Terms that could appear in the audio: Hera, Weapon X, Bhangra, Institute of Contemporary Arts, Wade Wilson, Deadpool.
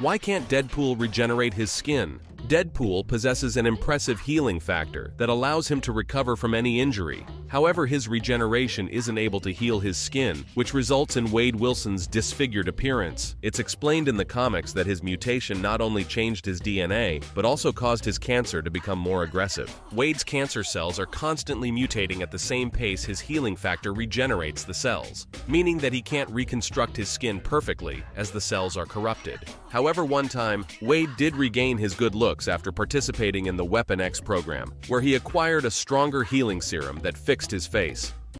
Why can't Deadpool regenerate his skin? Deadpool possesses an impressive healing factor that allows him to recover from any injury. However, his regeneration isn't able to heal his skin, which results in Wade Wilson's disfigured appearance. It's explained in the comics that his mutation not only changed his DNA, but also caused his cancer to become more aggressive. Wade's cancer cells are constantly mutating at the same pace his healing factor regenerates the cells, meaning that he can't reconstruct his skin perfectly as the cells are corrupted. However, one time, Wade did regain his good looks after participating in the Weapon X program, where he acquired a stronger healing serum that fixed his face.